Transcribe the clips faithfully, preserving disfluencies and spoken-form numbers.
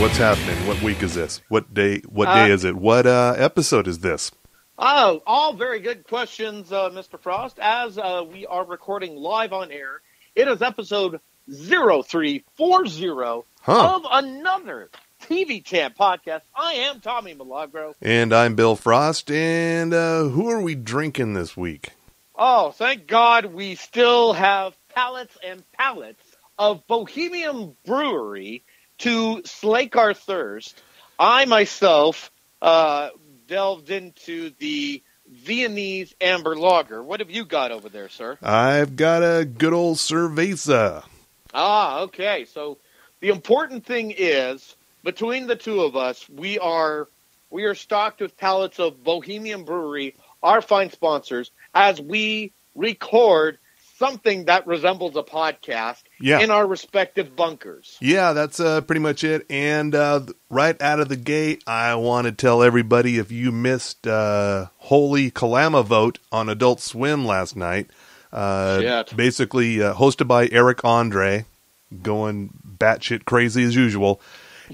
What's happening? What week is this? What day? What uh, day is it? What uh, episode is this? Oh, all very good questions, uh, Mister Frost. As uh, we are recording live on air, it is episode oh three forty huh. of Another T V Champ podcast. I am Tommy Milagro. And I'm Bill Frost. And uh, who are we drinking this week? Oh, thank God we still have pallets and pallets of Bohemian Brewery to slake our thirst. I myself uh, delved into the Viennese Amber Lager. What have you got over there, sir? I've got a good old cerveza. Ah, okay. So the important thing is, between the two of us, we are we are stocked with pallets of Bohemian Brewery, our fine sponsors, as we record something that resembles a podcast yeah. in our respective bunkers. Yeah, that's uh, pretty much it. And uh, right out of the gate, I want to tell everybody, if you missed uh, Holy Kalama Vote on Adult Swim last night, uh, basically uh, hosted by Eric Andre, going batshit crazy as usual,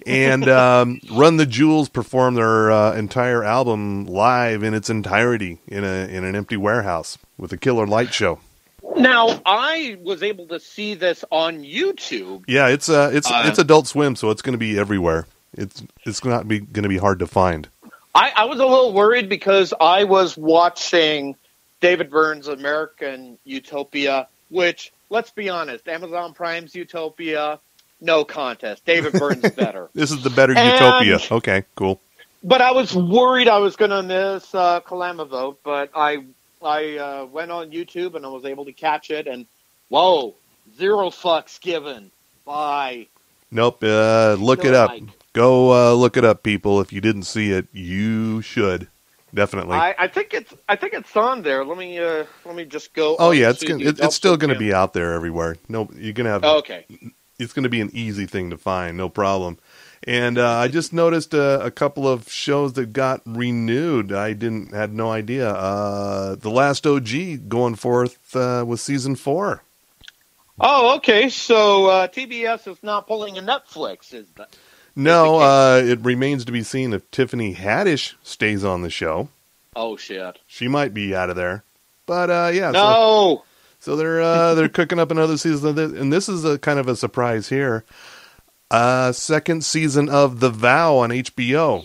and um, Run the Jewels performed their uh, entire album live in its entirety in a in an empty warehouse with a killer light show. Now, I was able to see this on YouTube. Yeah, it's uh, it's uh, it's Adult Swim, so it's going to be everywhere. It's it's not be going to be hard to find. I, I was a little worried because I was watching David Byrne's American Utopia, which, let's be honest, Amazon Prime's Utopia, no contest. David Byrne's better. This is the better and, Utopia. Okay, cool. But I was worried I was going to miss uh, Kalama Vote, but I... I uh, went on YouTube and I was able to catch it, and whoa, zero fucks given. Bye. Nope. Uh, look it up. Like. Go uh, look it up, people. If you didn't see it, you should definitely. I, I think it's. I think it's on there. Let me. Uh, let me just go. Oh yeah, it's gonna, it, it's still going to be out there everywhere. No, you're going to have. Oh, okay. It's going to be an easy thing to find. No problem. And uh, I just noticed uh, a couple of shows that got renewed. I didn't had no idea. Uh, The Last O G going forth uh, with season four. Oh, okay. So uh, T B S is not pulling a Netflix, is that? No, uh, it remains to be seen if Tiffany Haddish stays on the show. Oh shit, she might be out of there. But uh, yeah, no. So, so they're uh, they're cooking up another season of this, and this is a kind of a surprise here. Uh, second season of The Vow on H B O.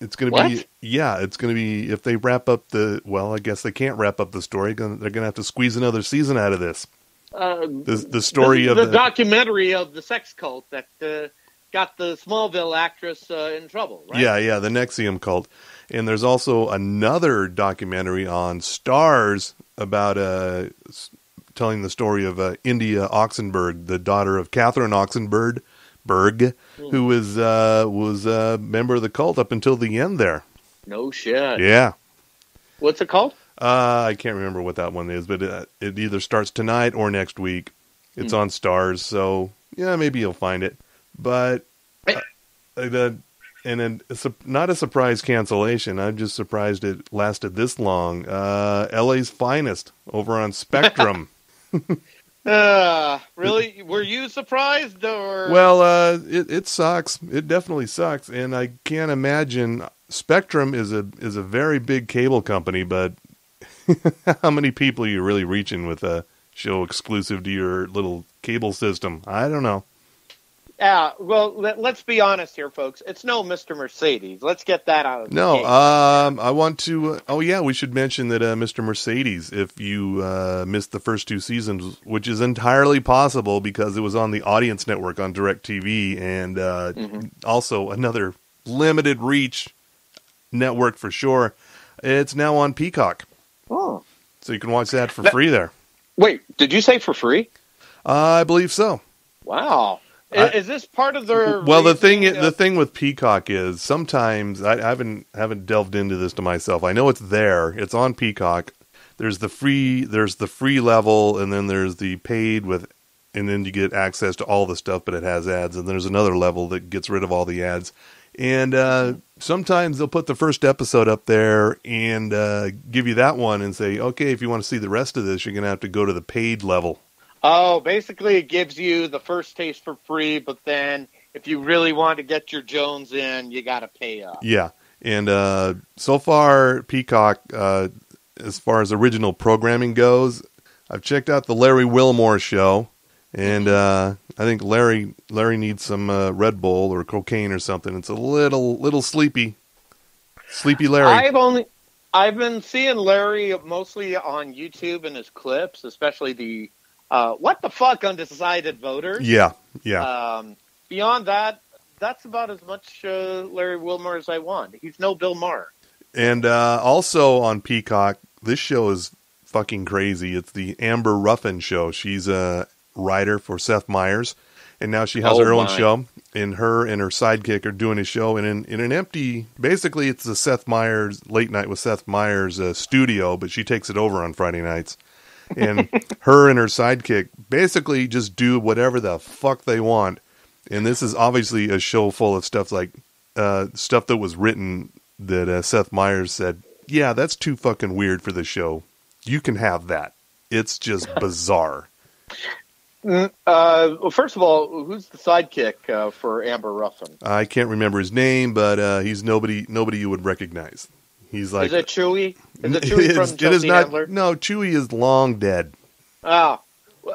It's going to be, yeah, it's going to be, if they wrap up the, well, I guess they can't wrap up the story. They're going to have to squeeze another season out of this. Uh, the, the story the, of the, the documentary of the sex cult that uh, got the Smallville actress uh, in trouble, right? Yeah, yeah, the Nexium cult. And there's also another documentary on Starz about a, uh, telling the story of uh, India Oxenberg, the daughter of Catherine Oxenberg, Berg, who was uh, was a member of the cult up until the end there. No shit. Yeah. What's it called? Uh, I can't remember what that one is, but it, it either starts tonight or next week. It's mm. on Starz, so yeah, maybe you'll find it. But uh, the and then not a surprise cancellation. I'm just surprised it lasted this long. Uh, L A's Finest over on Spectrum. Uh, really? Were you surprised? Or well, uh, it it sucks. It definitely sucks, and I can't imagine. Spectrum is a is a very big cable company, but how many people are you really reaching with a show exclusive to your little cable system? I don't know. Yeah, well, let, let's be honest here, folks. It's no Mister Mercedes. Let's get that out of the No, um, I want to... Uh, oh, yeah, we should mention that uh, Mister Mercedes, if you uh, missed the first two seasons, which is entirely possible because it was on the Audience Network on DirecTV and uh, mm-hmm. also another limited reach network for sure. It's now on Peacock. Oh. So you can watch that for that, free there. Wait, did you say for free? Uh, I believe so. Wow. I, is this part of their? Well, the thing of... the thing with Peacock is sometimes I, I haven't haven't delved into this to myself. I know it's there. It's on Peacock. There's the free. There's the free level, and then there's the paid with, and then you get access to all the stuff, but it has ads. And there's another level that gets rid of all the ads. And uh, sometimes they'll put the first episode up there and uh, give you that one and say, okay, if you want to see the rest of this, you're going to have to go to the paid level. Oh, basically it gives you the first taste for free, but then if you really want to get your Jones in, you got to pay up. Yeah. And uh, so far, Peacock, uh, as far as original programming goes, I've checked out the Larry Wilmore show, and uh, I think Larry Larry needs some uh, Red Bull or cocaine or something. It's a little little sleepy, sleepy Larry. I've only I've been seeing Larry mostly on YouTube and his clips, especially the uh, what the fuck undecided voters. Yeah, yeah. Um, beyond that. That's about as much uh, Larry Wilmore as I want. He's no Bill Maher. And uh, also on Peacock, this show is fucking crazy. It's the Amber Ruffin show. She's a writer for Seth Meyers, and now she has oh her my. own show. And her and her sidekick are doing a show in an, in an empty. Basically, it's the Seth Meyers late night with Seth Meyers uh, studio, but she takes it over on Friday nights. And her and her sidekick basically just do whatever the fuck they want. And this is obviously a show full of stuff like uh, stuff that was written that uh, Seth Meyers said, yeah, that's too fucking weird for the show. You can have that. It's just bizarre. Uh, well, first of all, who's the sidekick uh, for Amber Ruffin? I can't remember his name, but uh, he's nobody nobody you would recognize. He's like, is it Chewy? Is it Chewy from Chelsea it is not, Handler? No, Chewy is long dead. Oh.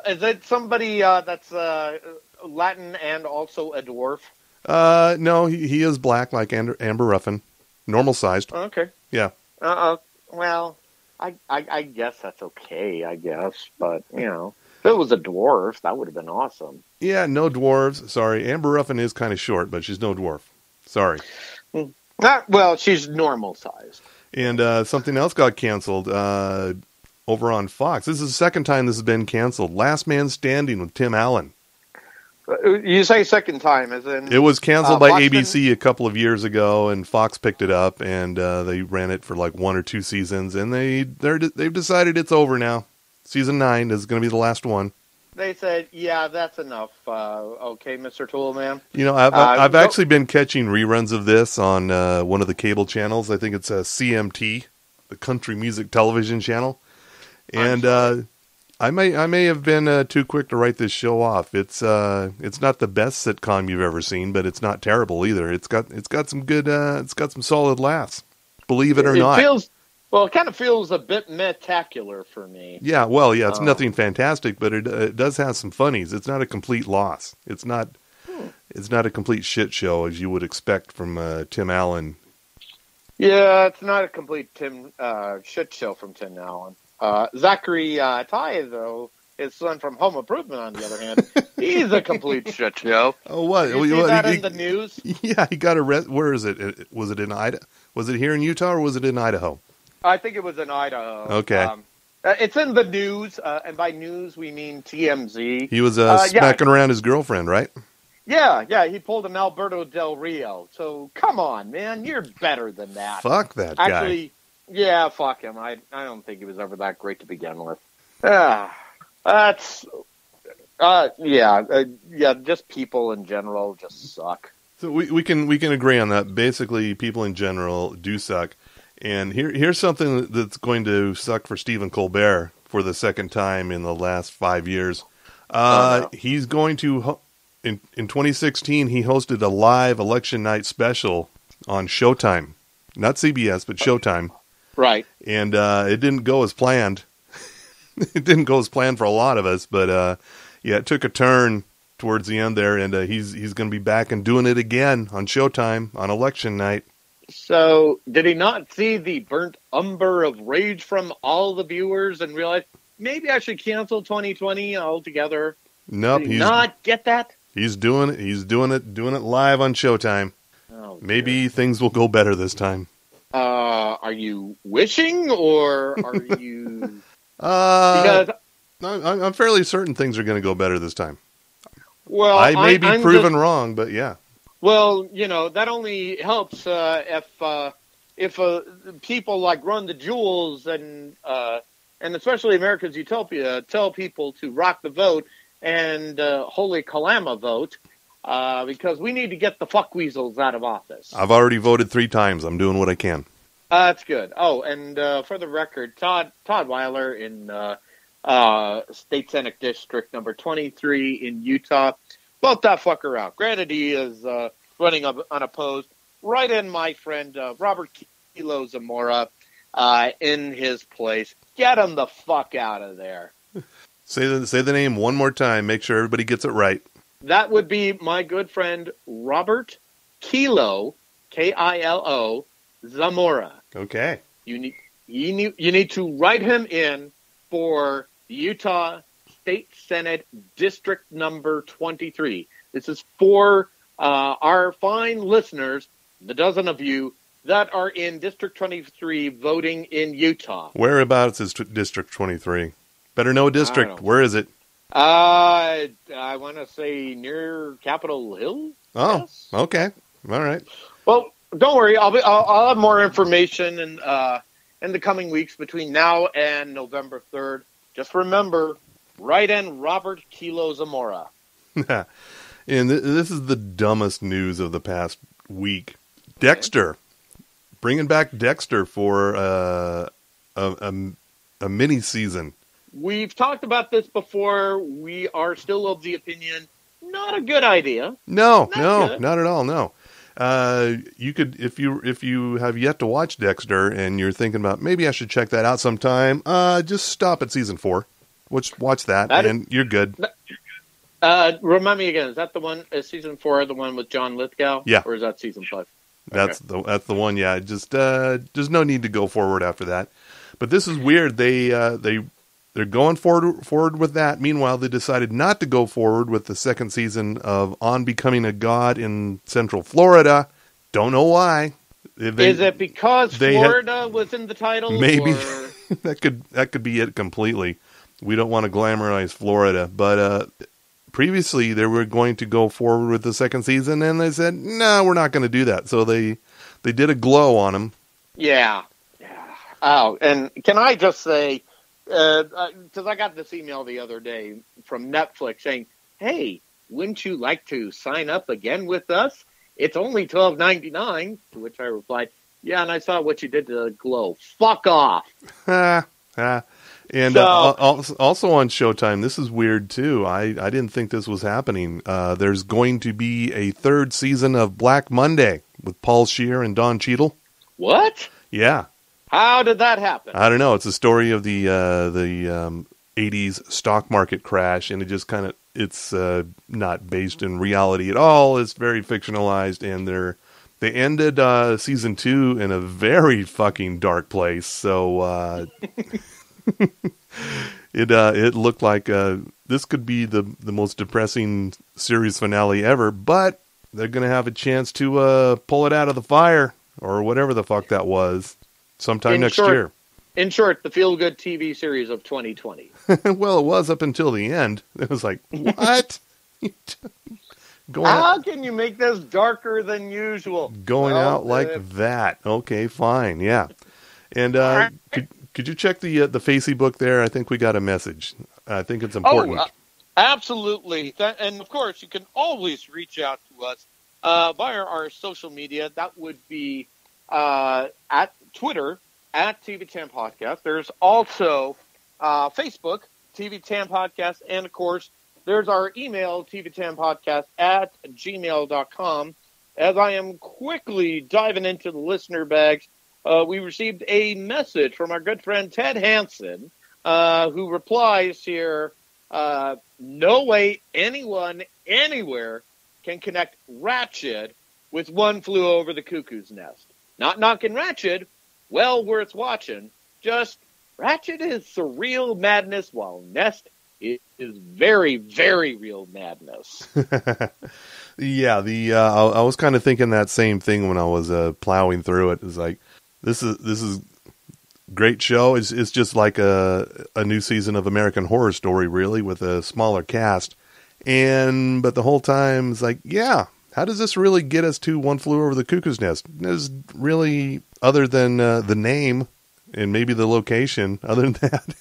Is it somebody uh, that's... Uh, Latin and also a dwarf? Uh, no, he, he is black like Amber, Amber Ruffin. Normal sized. Okay. Yeah. Uh-oh. Well, I, I I guess that's okay, I guess. But, you know, if it was a dwarf, that would have been awesome. Yeah, no dwarves. Sorry. Amber Ruffin is kind of short, but she's no dwarf. Sorry. Not, well, she's normal sized. And uh, something else got canceled uh, over on Fox. This is the second time this has been canceled. Last Man Standing with Tim Allen. You say second time, as in... It was canceled uh, by Boston? A B C a couple of years ago, and Fox picked it up, and uh, they ran it for like one or two seasons, and they, they're, they've decided it's over now. Season nine is going to be the last one. They said, yeah, that's enough. Uh, okay, Mister Toolman. You know, I've, uh, I've go- actually been catching reruns of this on uh, one of the cable channels. I think it's uh, C M T, the Country Music Television Channel. And... Uh, I may I may have been uh, too quick to write this show off. It's uh it's not the best sitcom you've ever seen, but it's not terrible either. It's got it's got some good uh, it's got some solid laughs. Believe it or it not, feels well. It kind of feels a bit metacular for me. Yeah, well, yeah, it's um, nothing fantastic, but it, it does have some funnies. It's not a complete loss. It's not hmm. it's not a complete shit show as you would expect from uh, Tim Allen. Yeah, it's not a complete Tim uh, shit show from Tim Allen. Uh, Zachary uh, Ty, though, his son from Home Improvement, on the other hand, he's a complete shit show. Oh, what? You see what, that he, in the news? Yeah, he got arrested. Where is it? Was it in Idaho? Was it here in Utah or was it in Idaho? I think it was in Idaho. Okay. Um, it's in the news, uh, and by news we mean T M Z. He was uh, uh, smacking yeah. around his girlfriend, right? Yeah, yeah, he pulled an Alberto Del Rio. So, come on, man, you're better than that. Fuck that guy. Actually, yeah, fuck him. I I don't think he was ever that great to begin with. Uh, that's, uh, yeah, uh, yeah. Just people in general just suck. So we, we can we can agree on that. Basically, people in general do suck. And here here's something that's going to suck for Stephen Colbert for the second time in the last five years. Uh, oh, no. He's going to ho- in in twenty sixteen. He hosted a live election night special on Showtime, not C B S, but Showtime. Right. And uh, it didn't go as planned. It didn't go as planned for a lot of us, but uh, yeah, it took a turn towards the end there, and uh, he's he's going to be back and doing it again on Showtime on election night. So did he not see the burnt umber of rage from all the viewers and realize, maybe I should cancel twenty twenty altogether? Nope. Did he not get that? He's doing it. He's doing it, doing it live on Showtime. Oh, maybe dear. Things will go better this time. Uh, are you wishing, or are you... uh, because... I'm, I'm fairly certain things are going to go better this time. Well, I may I, be I'm proven just... wrong, but yeah. Well, you know, that only helps uh, if uh, if uh, people like Run the Jewels and uh, and especially America's Utopia tell people to rock the vote and uh, holy Kalama vote. Uh, because we need to get the fuckweasels out of office. I've already voted three times. I'm doing what I can. Uh, that's good. Oh, and uh, for the record, Todd Todd Weiler in uh, uh, State Senate District number twenty-three in Utah Belt that fucker out. Granted, he is uh, running up unopposed. Right in my friend uh, Robert Kilo Zamora uh, in his place. Get him the fuck out of there. Say the, say the name one more time. Make sure everybody gets it right. That would be my good friend Robert Kilo, K I L O, Zamora. Okay. You need you need you need to write him in for Utah State Senate District Number twenty-three. This is for uh, our fine listeners, the dozen of you that are in District twenty-three voting in Utah. Whereabouts is District twenty-three? Better know a district. Where is it? Uh, I want to say near Capitol Hill. Oh, yes? Okay. All right. Well, don't worry. I'll be. I'll, I'll have more information in uh in the coming weeks between now and November third. Just remember, write in Robert Kilo Zamora. And th- this is the dumbest news of the past week. Dexter, bringing back Dexter for uh a a, a mini season. We've talked about this before. We are still of the opinion, not a good idea. No, not no, good. Not at all. No. Uh, you could, if you, if you have yet to watch Dexter and you're thinking about, maybe I should check that out sometime. Uh, just stop at season four, watch, watch that, that and is, you're good. That, uh, remind me again, is that the one, is season four, the one with John Lithgow? Yeah. Or is that season five? That's okay. the, that's the one. Yeah. Just, uh, there's no need to go forward after that, but this is weird. They, uh, they, they're going forward, forward with that. Meanwhile, they decided not to go forward with the second season of On Becoming a God in Central Florida. Don't know why. They, Is it because Florida had, was in the title? Maybe. that could that could be it completely. We don't want to glamorize Florida. But uh, previously, they were going to go forward with the second season, and they said, no, nah, we're not going to do that. So they, they did a glow on them. Yeah. yeah. Oh, and can I just say... Because uh, uh, I got this email the other day from Netflix saying, hey, wouldn't you like to sign up again with us? It's only twelve ninety-nine, to which I replied, yeah, and I saw what you did to Glow. Fuck off. and so, uh, also on Showtime, this is weird, too. I, I didn't think this was happening. Uh, there's going to be a third season of Black Monday with Paul Scheer and Don Cheadle. What? Yeah. How did that happen? I don't know. It's a story of the uh, the um, eighties stock market crash, and it just kind of, it's uh, not based in reality at all. It's very fictionalized, and they're, they ended uh, season two in a very fucking dark place. So uh, it uh, it looked like uh, this could be the, the most depressing series finale ever, but they're going to have a chance to uh, pull it out of the fire, or whatever the fuck that was. Sometime in next short, year. In short, the feel-good T V series of twenty twenty. Well, it was up until the end. It was like, what? going How out, can you make this darker than usual? Going well, out like uh, that. Okay, fine. Yeah. And uh, right. could, could you check the uh, the Facebook there? I think we got a message. I think it's important. Oh, uh, absolutely. That, and, of course, you can always reach out to us uh, via our social media. That would be uh, at... Twitter at T V Champ Podcast. There's also uh, Facebook, T V Champ Podcast, and of course, there's our email, T V Champ Podcast at gmail dot com. As I am quickly diving into the listener bags, uh, we received a message from our good friend Ted Hansen, uh, who replies here, uh, no way anyone anywhere can connect Ratchet with One Flew Over the Cuckoo's Nest. Not knocking Ratchet. Well worth watching. Just, Ratchet is surreal madness, while Nest is very, very real madness. yeah, the uh, I, I was kind of thinking that same thing when I was uh, plowing through it. It's like, this is this is great show. It's it's just like a a new season of American Horror Story, really, with a smaller cast. And but the whole time it's like, yeah. How does this really get us to One Flew Over the Cuckoo's Nest? There's really, other than uh, the name and maybe the location, other than that,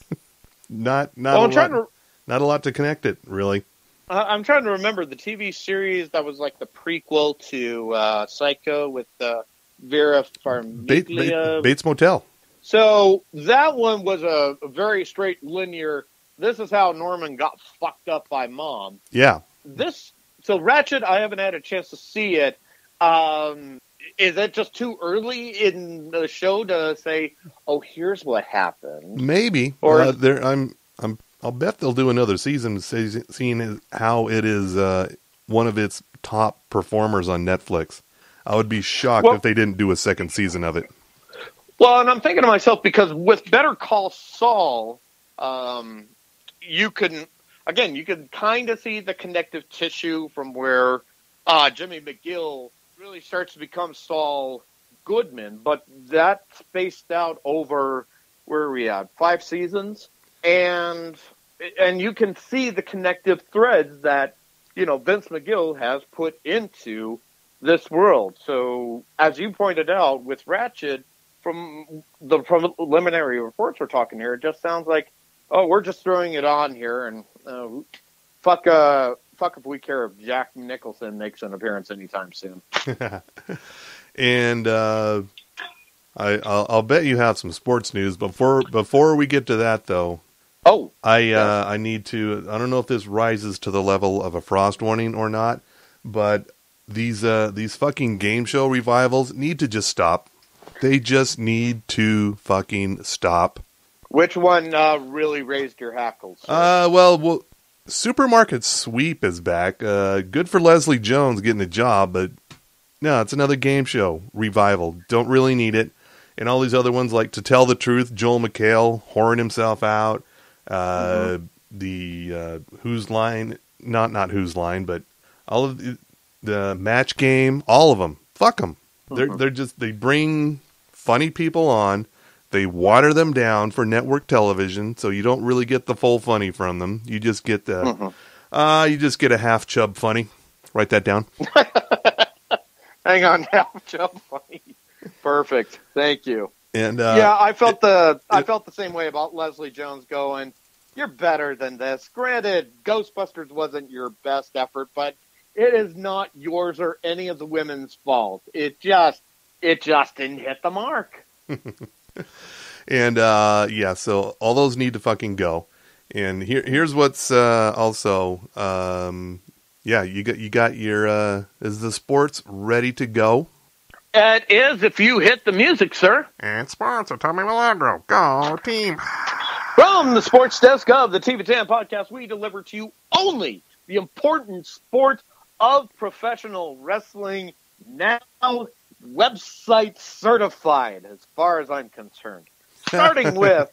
not not, well, a lot, to, not a lot to connect it, really. Uh, I'm trying to remember the T V series that was like the prequel to uh, Psycho with uh, Vera Farmiga. Bates, Bates, Bates Motel. So that one was a very straight linear, this is how Norman got fucked up by mom. Yeah. This So Ratchet, I haven't had a chance to see it. Um, is that just too early in the show to say, "Oh, here's what happened"? Maybe. Or uh, there, I'm, I'm, I'll bet they'll do another season, seeing how it is uh, one of its top performers on Netflix. I would be shocked well, if they didn't do a second season of it. Well, and I'm thinking to myself, because with Better Call Saul, um, you can, again, you can kind of see the connective tissue from where uh, Jimmy McGill really starts to become Saul Goodman, but that spaced out over, where are we at, five seasons? And and you can see the connective threads that, you know, Vince McGill has put into this world. So, as you pointed out, with Ratchet, from the preliminary reports we're talking here, it just sounds like, oh, we're just throwing it on here, and uh, fuck, uh, fuck if we care if Jack Nicholson makes an appearance anytime soon. And uh, I, I'll, I'll bet you have some sports news before before we get to that, though. Oh, I yeah. uh, I need to. I don't know if this rises to the level of a frost warning or not, but These uh these fucking game show revivals need to just stop. They just need to fucking stop. Which one uh, really raised your hackles? Uh, well, well, Supermarket Sweep is back. Uh, good for Leslie Jones getting a job, but no, it's another game show revival. Don't really need it. And all these other ones, like To Tell the Truth, Joel McHale whoring himself out. Uh, mm-hmm. The uh, Whose Line? Not not Whose Line, but all of the. The Match Game, all of them, fuck them. They're they're just they bring funny people on, they water them down for network television, so you don't really get the full funny from them. You just get the, mm-hmm. uh, you just get a half chub funny. Write that down. Hang on, half chub funny. Perfect, thank you. And uh, yeah, I felt it, the I it, felt the same way about Leslie Jones going, "You're better than this." Granted, Ghostbusters wasn't your best effort, but it is not yours or any of the women's fault. It just, it just didn't hit the mark. And, uh, yeah, so all those need to fucking go. And here, here's what's, uh, also, um, yeah, you got, you got your, uh, is the sports ready to go? It is if you hit the music, sir. And sports are Tommy Milagro. Go team. From the sports desk of the T V Champ podcast, we deliver to you only the important sports of professional wrestling, now website certified, as far as I'm concerned. Starting with,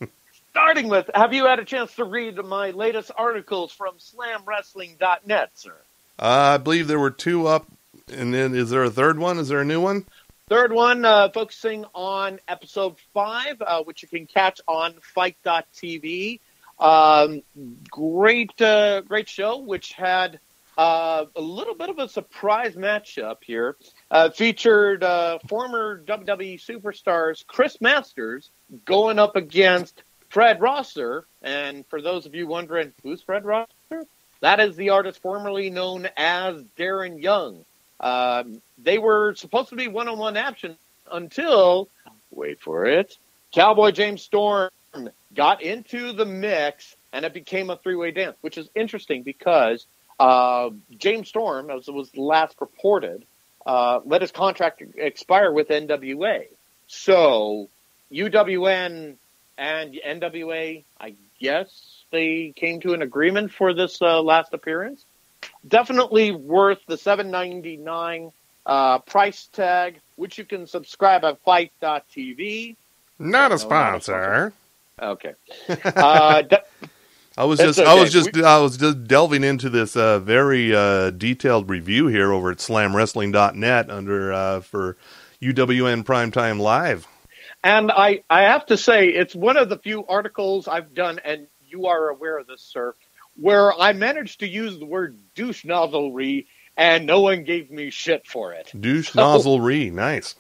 starting with, have you had a chance to read my latest articles from slam wrestling dot net, sir? Uh, I believe there were two up, and then is there a third one? Is there a new one? Third one, uh, focusing on episode five, uh, which you can catch on Fite dot T V. Um, great, uh, great show, which had Uh, a little bit of a surprise matchup here. Uh, featured uh, former W W E superstars Chris Masters going up against Fred Rosser. And for those of you wondering, who's Fred Rosser? That is the artist formerly known as Darren Young. Um, they were supposed to be one-on-one action until, wait for it, Cowboy James Storm got into the mix and it became a three-way dance, which is interesting because Uh, James Storm, as it was last reported, uh, let his contract expire with N W A. So U W N and N W A, I guess they came to an agreement for this uh, last appearance. Definitely worth the seven ninety-nine uh, price tag, which you can subscribe at Fite dot T V. Not a sponsor. Okay. Uh, de- I was just, okay. I was just, we, I was just delving into this uh, very uh, detailed review here over at slam wrestling dot net under uh, for U W N Primetime Live, and I, I have to say it's one of the few articles I've done, and you are aware of this, sir, where I managed to use the word douche nozzlery, and no one gave me shit for it. Douche so, nozzlery, nice.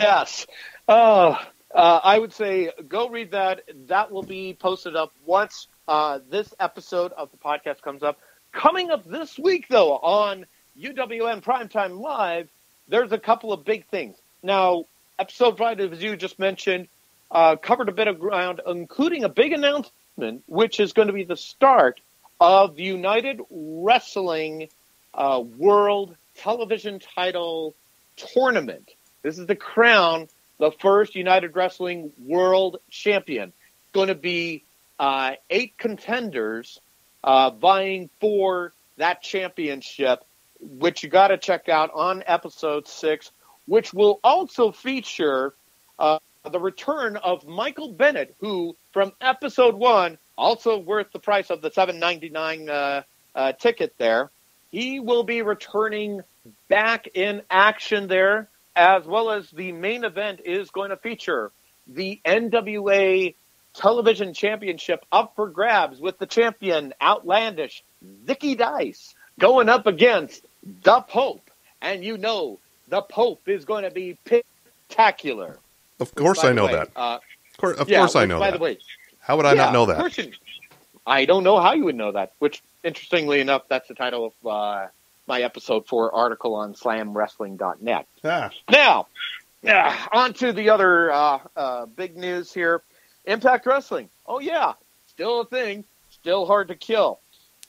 Yes. Oh. Uh, I would say go read that. That will be posted up once uh, this episode of the podcast comes up. Coming up this week, though, on U W N Primetime Live, there's a couple of big things. Now, episode five, as you just mentioned, uh, covered a bit of ground, including a big announcement, which is going to be the start of the United Wrestling uh, World Television Title Tournament. This is to crown the first United Wrestling World Champion. It's going to be uh, eight contenders uh, vying for that championship, which you got to check out on episode six, which will also feature uh, the return of Michael Bennett, who from episode one, also worth the price of the seven ninety-nine uh, uh, ticket there. He will be returning back in action there, as well as the main event is going to feature the N W A Television Championship up for grabs, with the champion, Outlandish Zicky Dice, going up against the Pope. And you know the Pope is going to be spectacular. Of course I know that. Uh, of course, of yeah, course I know by that. By the way, how would I yeah, not know that? You, I don't know how you would know that, which, interestingly enough, that's the title of uh, my episode four article on slam wrestling dot net. Ah. Now, uh, on to the other uh, uh, big news here. Impact Wrestling. Oh, yeah. Still a thing. Still hard to kill.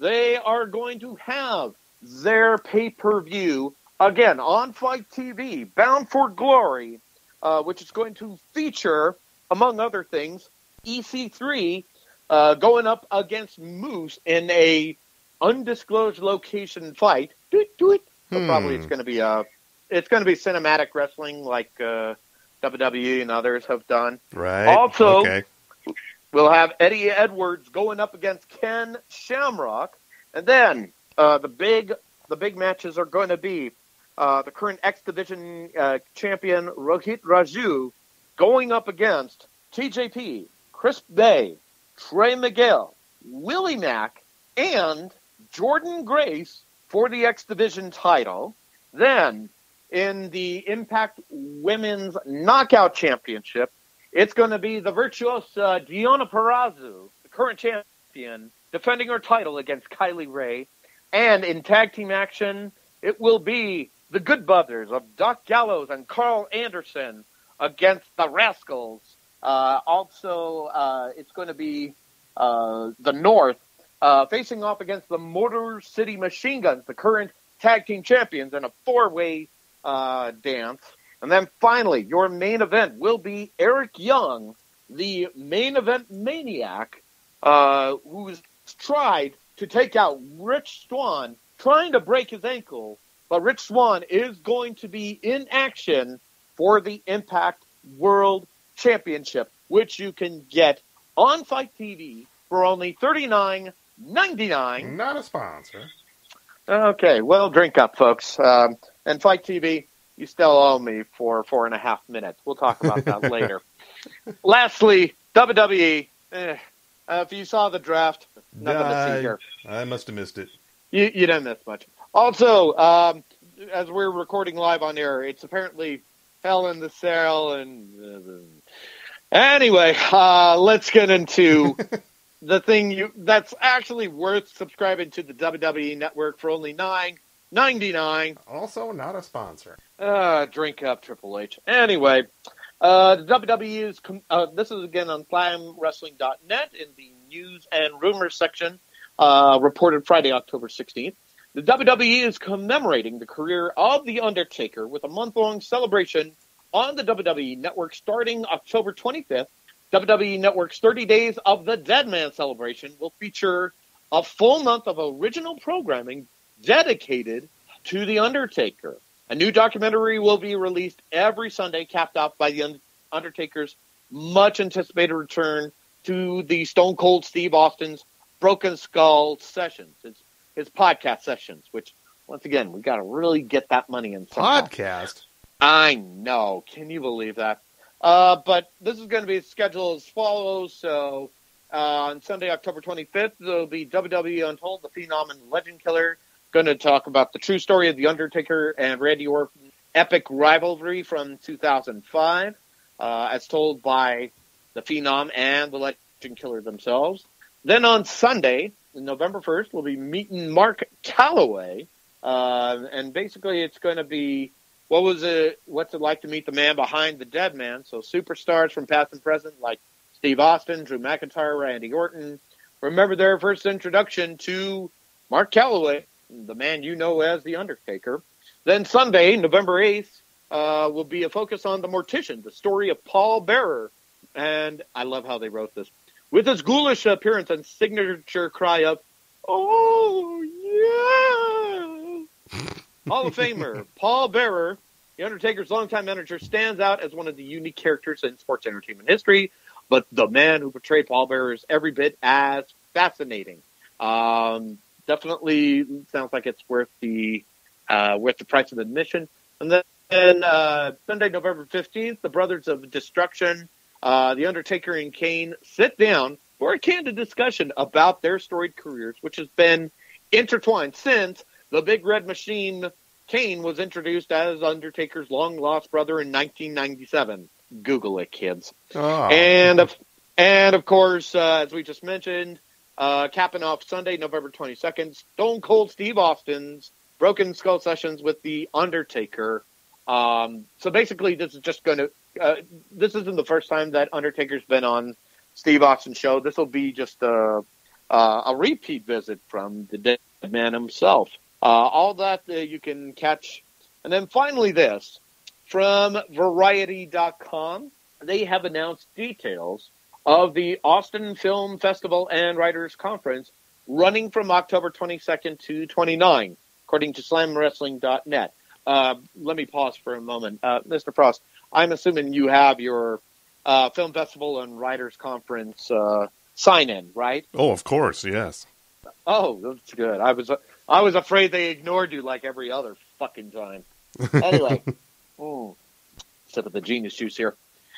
They are going to have their pay-per-view, again, on Fite T V, Bound for Glory, uh, which is going to feature, among other things, E C three uh, going up against Moose in a undisclosed location fight. Do it, do it. Hmm. So probably it's going to be a, it's going to be cinematic wrestling like uh, W W E and others have done. Right. Also, okay. We'll have Eddie Edwards going up against Ken Shamrock, and then uh, the big the big matches are going to be uh, the current X Division uh, champion Rohit Raju going up against T J P, Chris Bay, Trey Miguel, Willie Mack, and Jordan Grace for the X Division title. Then, in the Impact Women's Knockout Championship, it's going to be the virtuosa Deonna Purrazzo, the current champion, defending her title against Kylie Rae. And in tag team action, it will be the Good Brothers of Doc Gallows and Carl Anderson against the Rascals. Uh, also, uh, it's going to be uh, the North uh, facing off against the Motor City Machine Guns, the current tag team champions, in a four-way uh, dance. And then finally, your main event will be Eric Young, the main event maniac, uh, who's tried to take out Rich Swann, trying to break his ankle. But Rich Swann is going to be in action for the Impact World Championship, which you can get on Fite T V for only thirty-nine ninety-nine. Not a sponsor. Okay, well, drink up, folks. Um, and Fite T V... you still owe me for four and a half minutes. We'll talk about that later. Lastly, W W E. Eh, uh, if you saw the draft, nothing I, to see here. I must have missed it. You, you didn't miss much. Also, um, as we're recording live on air, it's apparently hell in the cell. And uh, anyway, uh, let's get into the thing you that's actually worth subscribing to the W W E Network for only nine. ninety-nine. Also not a sponsor. Uh, drink up, Triple H. Anyway, uh, the W W E is, com- uh, this is again on slam wrestling dot net in the news and rumors section, uh, reported Friday, October sixteenth. The W W E is commemorating the career of The Undertaker with a month-long celebration on the W W E Network starting October twenty-fifth. W W E Network's thirty days of the Dead Man celebration will feature a full month of original programming dedicated to The Undertaker. A new documentary will be released every Sunday, capped off by The Undertaker's much-anticipated return to the Stone Cold Steve Austin's Broken Skull sessions, his, his podcast sessions, which, once again, we got to really get that money in somehow. Podcast? I know. Can you believe that? Uh, but this is going to be scheduled as follows, so uh, on Sunday, October twenty-fifth, there will be W W E Untold, The Phenom and Legend Killer, going to talk about the true story of The Undertaker and Randy Orton's epic rivalry from two thousand five, uh, as told by the Phenom and the Legend Killer themselves. Then on Sunday, November first, we'll be meeting Mark Calloway, uh, and basically it's going to be what was it? What's it like to meet the man behind the Dead Man? So superstars from past and present like Steve Austin, Drew McIntyre, Randy Orton, remember their first introduction to Mark Calloway the man you know as The Undertaker. Then Sunday, November eighth, uh, will be a focus on The Mortician, the story of Paul Bearer. And I love how they wrote this. With his ghoulish appearance and signature cry of, "Oh, yeah!" Hall of Famer Paul Bearer, The Undertaker's longtime manager, stands out as one of the unique characters in sports entertainment history. But the man who portrayed Paul Bearer is every bit as fascinating. Um, definitely sounds like it's worth the uh, worth the price of admission. And then and, uh, Sunday, November fifteenth, the Brothers of Destruction, uh, The Undertaker and Kane, sit down for a candid discussion about their storied careers, which has been intertwined since the Big Red Machine Kane was introduced as Undertaker's long-lost brother in nineteen ninety-seven. Google it, kids. Oh. And, of, and of course, uh, as we just mentioned, uh, capping off Sunday, November twenty-second, Stone Cold Steve Austin's Broken Skull Sessions with The Undertaker. Um, so basically, this is just going to uh, – this isn't the first time that Undertaker's been on Steve Austin's show. This will be just a, uh, a repeat visit from the dead man himself. Uh, all that uh, you can catch. And then finally this. From Variety dot com, they have announced details of the Austin Film Festival and Writers Conference running from October twenty-second to twenty-ninth, according to slam wrestling dot net. Uh, let me pause for a moment. Uh, Mister Frost, I'm assuming you have your uh, Film Festival and Writers Conference uh, sign-in, right? Oh, of course, yes. Oh, that's good. I was, uh, I was afraid they ignored you like every other fucking time. Anyway. Oh, sip of the genius juice here.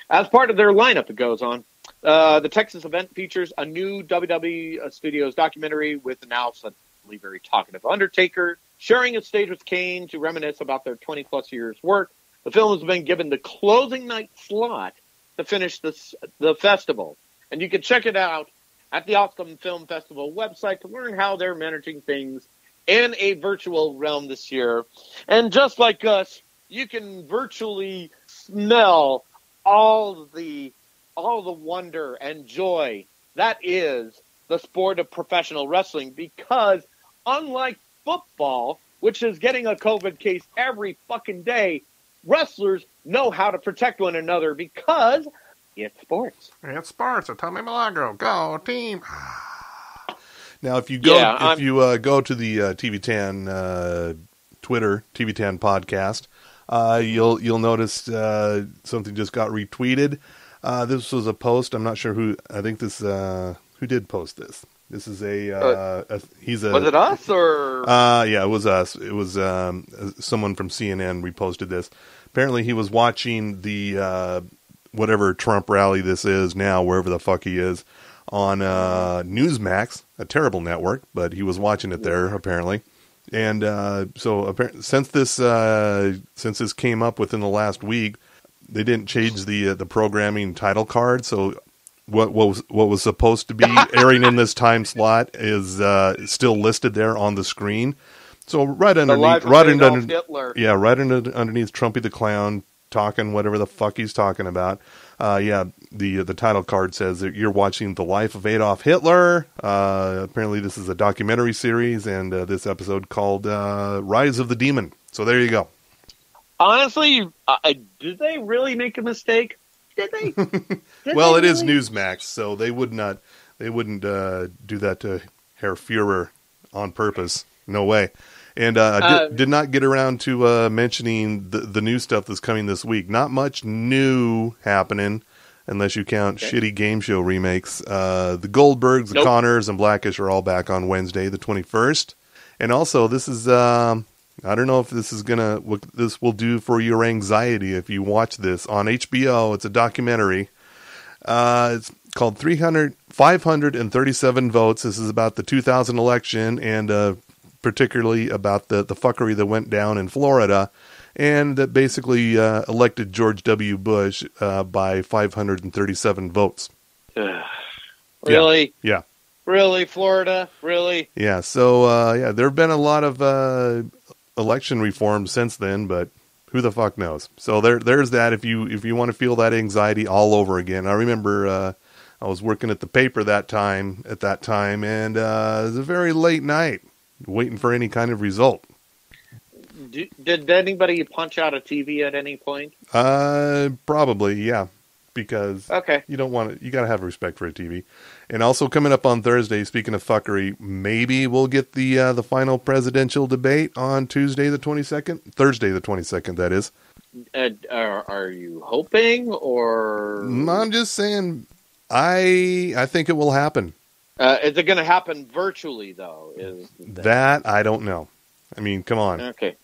As part of their lineup, it goes on. Uh, the Texas event features a new W W E Studios documentary with an now suddenly very talkative Undertaker sharing a stage with Kane to reminisce about their twenty-plus years' work. The film has been given the closing night slot to finish this, the festival. And you can check it out at the Austin Film Festival website to learn how they're managing things in a virtual realm this year. And just like us, you can virtually smell all the all the wonder and joy that is the sport of professional wrestling, because unlike football, which is getting a COVID case every fucking day, wrestlers know how to protect one another because it's sports. It's sports. Tommy Milagro, go team. Now, if you go, yeah, if you uh, go to the uh, T V Tan uh, Twitter, T V Tan podcast. Uh, you'll you'll notice uh, something just got retweeted. Uh, this was a post. I'm not sure who. I think this uh, who did post this. This is a, uh, a he's a. Was it us or? Uh, yeah, it was us. It was um, someone from C N N reposted this. Apparently, he was watching the uh, whatever Trump rally this is now, wherever the fuck he is, on uh, Newsmax, a terrible network, but he was watching it there apparently. And uh, so, apparently, since this uh, since this came up within the last week, they didn't change the uh, the programming title card. So, what what was, what was supposed to be airing in this time slot is uh, still listed there on the screen. So, right underneath, right under, yeah, right under, underneath Trumpy the Clown talking whatever the fuck he's talking about. Uh, yeah, the the title card says that you're watching The Life of Adolf Hitler. Uh, apparently, this is a documentary series, and uh, this episode called uh, Rise of the Demon. So there you go. Honestly, uh, did they really make a mistake? Did they? Did well, they it really? Is Newsmax, so they would not. They wouldn't uh, do that to Herr Fuhrer on purpose. No way. And uh, I did, uh, did not get around to uh, mentioning the, the new stuff that's coming this week. Not much new happening, unless you count okay. shitty game show remakes. Uh, the Goldbergs, the nope. Connors, and Blackish are all back on Wednesday, the twenty-first. And also, this is, um, I don't know if this is going to, what this will do for your anxiety if you watch this. On H B O, it's a documentary. Uh, it's called five hundred thirty-seven Votes. This is about the two thousand election and, uh, particularly about the, the fuckery that went down in Florida, and that basically uh, elected George W. Bush uh, by five hundred thirty-seven votes. Ugh. Really? Yeah. yeah. Really, Florida? Really? Yeah, so, uh, yeah, there have been a lot of uh, election reforms since then, but who the fuck knows? So there, there's that if you if you want to feel that anxiety all over again. I remember... Uh, I was working at the paper that time, at that time, and uh, it was a very late night. waiting for any kind of result. Did, did anybody punch out a T V at any point? Uh, probably, yeah. Because okay. you don't want to, you got to have respect for a T V. And also coming up on Thursday, speaking of fuckery, maybe we'll get the uh, the final presidential debate on Tuesday the twenty-second, Thursday the twenty-second, that is. Uh, are, are you hoping, or? I'm just saying, I I think it will happen. Uh, is it going to happen virtually, though? Is that... that I don't know. I mean, come on. Okay.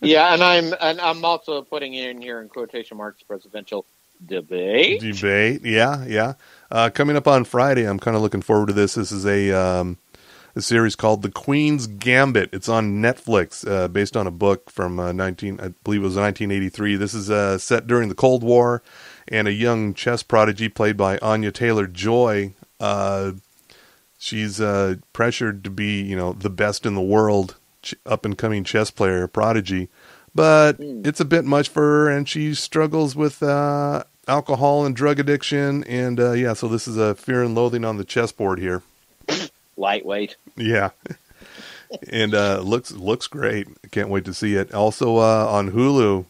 Yeah, and I'm and I'm also putting in here in quotation marks presidential debate. Debate, yeah, yeah. Uh, coming up on Friday, I'm kind of looking forward to this. This is a um, a series called The Queen's Gambit. It's on Netflix, uh, based on a book from uh, nineteen, I believe it was nineteen eighty-three. This is uh, set during the Cold War, and a young chess prodigy played by Anya Taylor-Joy. Uh, she's uh, pressured to be, you know, the best in the world, ch- up-and-coming chess player, prodigy, but mm. it's a bit much for her, and she struggles with uh, alcohol and drug addiction, and uh, yeah, so this is a Fear and Loathing on the chessboard here. Lightweight. Yeah. And uh, looks looks great. Can't wait to see it. Also uh, on Hulu,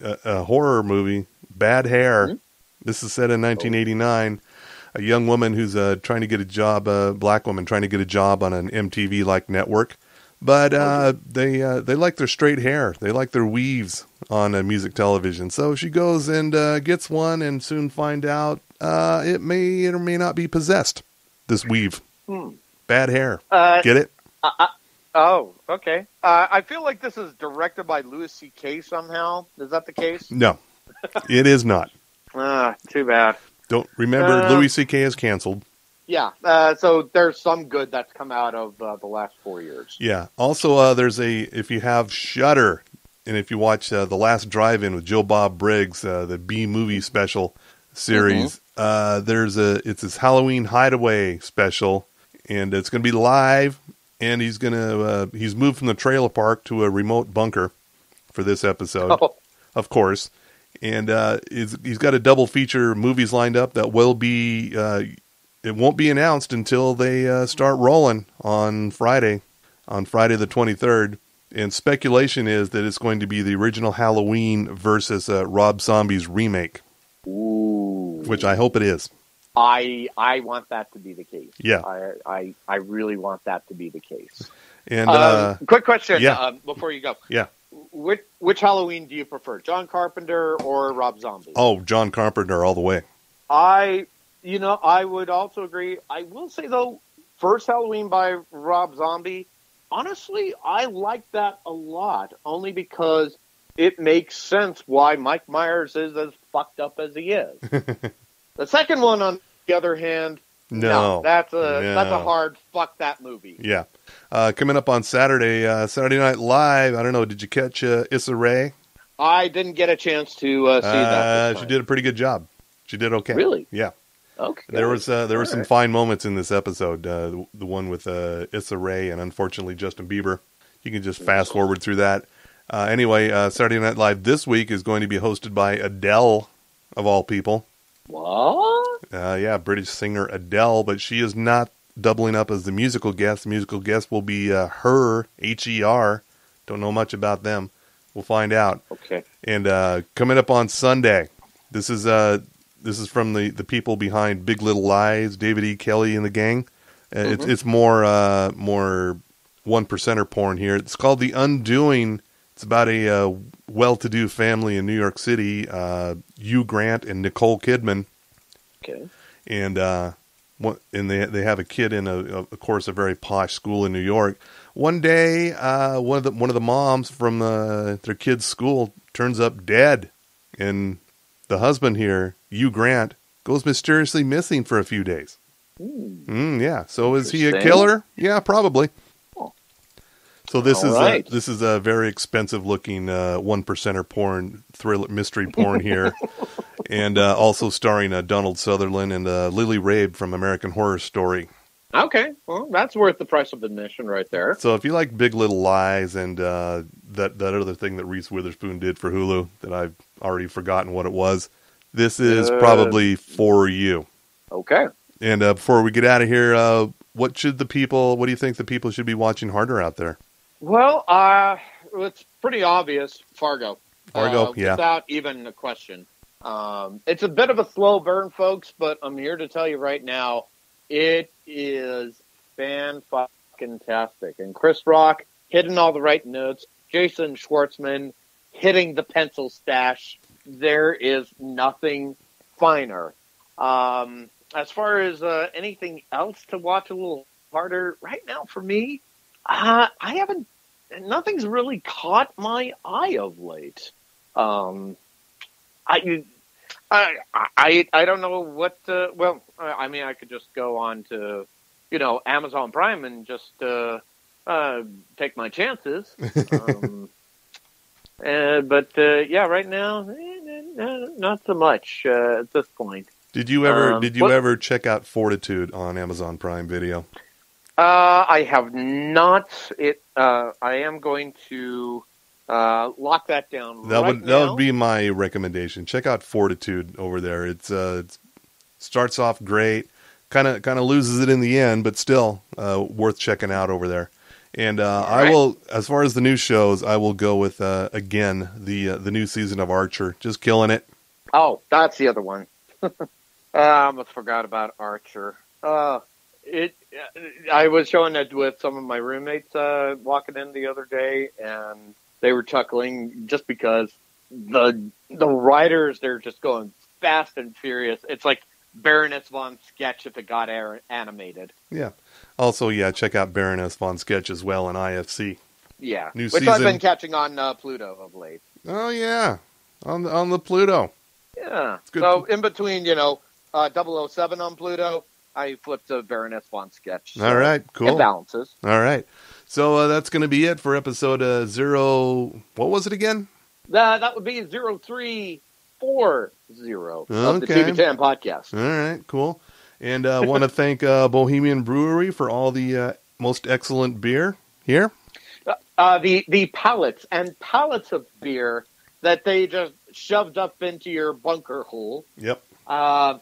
a, a horror movie, Bad Hair. Mm. This is set in nineteen eighty-nine. Oh. A young woman who's uh, trying to get a job, a black woman trying to get a job on an M T V-like network. But uh, they uh, they like their straight hair. They like their weaves on uh, music television. So she goes and uh, gets one, and soon find out uh, it may or may not be possessed, this weave. Hmm. Bad Hair. Uh, get it? Uh, uh, oh, okay. Uh, I feel like this is directed by Louis C K somehow. Is that the case? No, it is not. Ah, too bad. Don't remember, uh, Louis C K is canceled. Yeah, uh, so there's some good that's come out of uh, the last four years. Yeah, also uh, there's a, if you have Shudder, and if you watch uh, The Last Drive-In with Joe Bob Briggs, uh, the B-movie special series, mm-hmm. uh, there's a, it's his Halloween Hideaway special, and it's going to be live, and he's going to, uh, he's moved from the trailer park to a remote bunker for this episode, oh. of course. And uh, he's got a double feature movies lined up that will be, uh, it won't be announced until they uh, start rolling on Friday, on Friday the twenty-third. And speculation is that it's going to be the original Halloween versus uh, Rob Zombie's remake. Ooh. Which I hope it is. I I want that to be the case. Yeah. I, I, I really want that to be the case. And um, uh, quick question yeah. um, before you go. Yeah. Which, which Halloween do you prefer, John Carpenter or Rob Zombie? Oh, John Carpenter all the way. I, you know, I would also agree. I will say, though, first Halloween by Rob Zombie, honestly, I like that a lot, only because it makes sense why Mike Myers is as fucked up as he is. The second one, on the other hand, no, no that's a no. that's a hard fuck that movie. Yeah. Uh, coming up on Saturday, uh, Saturday Night Live. I don't know. Did you catch uh, Issa Rae? I didn't get a chance to uh, see uh, that. She did a pretty good job. She did okay. Really? Yeah. Okay. There was uh, there were some fine moments in this episode. Uh, the, the one with uh, Issa Rae and unfortunately Justin Bieber. You can just fast forward through that. Uh, anyway, uh, Saturday Night Live this week is going to be hosted by Adele, of all people. What? Uh, yeah, British singer Adele, but she is not doubling up as the musical guest. The musical guest will be uh, Her, H E R. Don't know much about them. We'll find out. Okay. And uh, coming up on Sunday, this is uh, this is from the, the people behind Big Little Lies, David E. Kelly and the gang. Uh, mm-hmm. It's it's more uh, more one percenter porn here. It's called The Undoing. It's about a uh, well-to-do family in New York City. Uh, Hugh Grant and Nicole Kidman. Okay. And uh. And they they have a kid in a, of course, a very posh school in New York. One day, uh, one of the one of the moms from uh, their kid's school turns up dead, and the husband here, Hugh Grant, goes mysteriously missing for a few days. Mm, yeah, so is he a killer? Yeah, probably. So this All is right. a, this is a very expensive looking uh, one percenter porn thriller mystery porn here. And uh, also starring uh, Donald Sutherland and uh, Lily Rabe from American Horror Story. Okay, well, that's worth the price of admission right there. So if you like Big Little Lies and uh, that, that other thing that Reese Witherspoon did for Hulu that I've already forgotten what it was, this is uh, probably for you. Okay. And uh, before we get out of here, uh, what should the people, what do you think the people should be watching harder out there? Well, uh, it's pretty obvious. Fargo. Fargo, uh, yeah. Without even a question. Um, it's a bit of a slow burn, folks, but I'm here to tell you right now, it is fan-fucking-tastic. And Chris Rock hitting all the right notes. Jason Schwartzman hitting the pencil stash. There is nothing finer. Um, as far as uh, anything else to watch a little harder, right now for me, uh, I haven't, nothing's really caught my eye of late. Um, I, I, I, I don't know what, uh, well, I mean, I could just go on to, you know, Amazon Prime and just uh, uh, take my chances. Um, uh, but, uh, yeah, right now, eh, not so much uh, at this point. Did you ever um, did you well, ever check out Fortitude on Amazon Prime Video? Uh, I have not. It. Uh, I am going to uh, lock that down. That right would now. That would be my recommendation. Check out Fortitude over there. It's uh, it starts off great, kind of kind of loses it in the end, but still uh, worth checking out over there. And uh, right. I will, as far as the new shows, I will go with uh, again the uh, the new season of Archer, just killing it. Oh, that's the other one. I almost forgot about Archer. Uh, it. I was showing it with some of my roommates uh, walking in the other day, and they were chuckling just because the the writers, they're just going fast and furious. It's like Baroness Von Sketch if it got animated. Yeah. Also, yeah, check out Baroness Von Sketch as well on I F C. Yeah, New which season. I've been catching on uh, Pluto of late. Oh, yeah, on the, on the Pluto. Yeah. So in between, you know, uh, double oh seven on Pluto, I flipped a Baroness Von Sketch. So all right, cool. It balances. All right. So uh, that's going to be it for episode uh, zero. What was it again? Uh, that would be zero three four zero of the T V Champ podcast. All right, cool. And I uh, want to thank uh, Bohemian Brewery for all the uh, most excellent beer here. Uh, uh, the, the pallets and pallets of beer that they just shoved up into your bunker hole. Yep. Uh,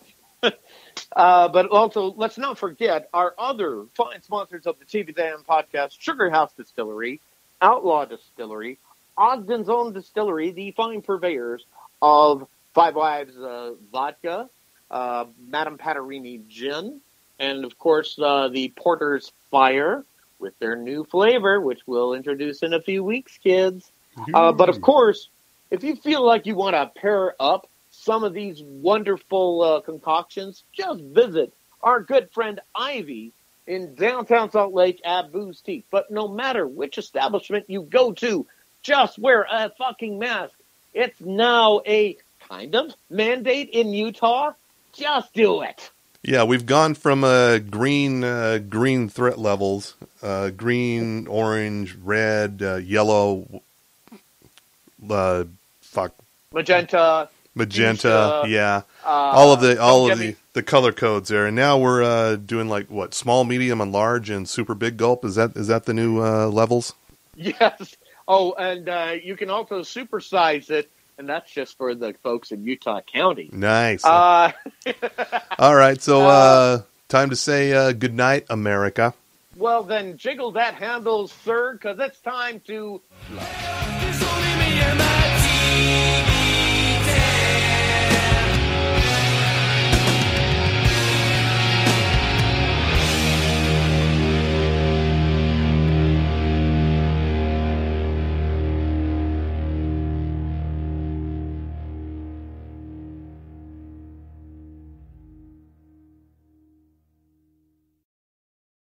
uh, but also, let's not forget our other fine sponsors of the T V Damn podcast, Sugar House Distillery, Outlaw Distillery, Ogden's Own Distillery, the fine purveyors of Five Wives uh, Vodka, uh, Madame Paterini Gin, and, of course, uh, the Porter's Fire with their new flavor, which we'll introduce in a few weeks, kids. Uh, but, of course, if you feel like you want to pair up some of these wonderful uh, concoctions, just visit our good friend Ivy in downtown Salt Lake at Booze Tea. But no matter which establishment you go to, just wear a fucking mask. It's now a kind of mandate in Utah. Just do it. Yeah, we've gone from uh, green uh, green threat levels, uh, green, orange, red, uh, yellow, uh, fuck, magenta, magenta, fuchsia, yeah, uh, all of the all of the, the color codes there, and now we're uh, doing like what small, medium, and large, and super big gulp. Is that is that the new uh, levels? Yes. Oh, and uh, you can also supersize it, and that's just for the folks in Utah County. Nice. Uh, all right, so uh, time to say uh, good night, America. Well, then jiggle that handle, sir, because it's time to.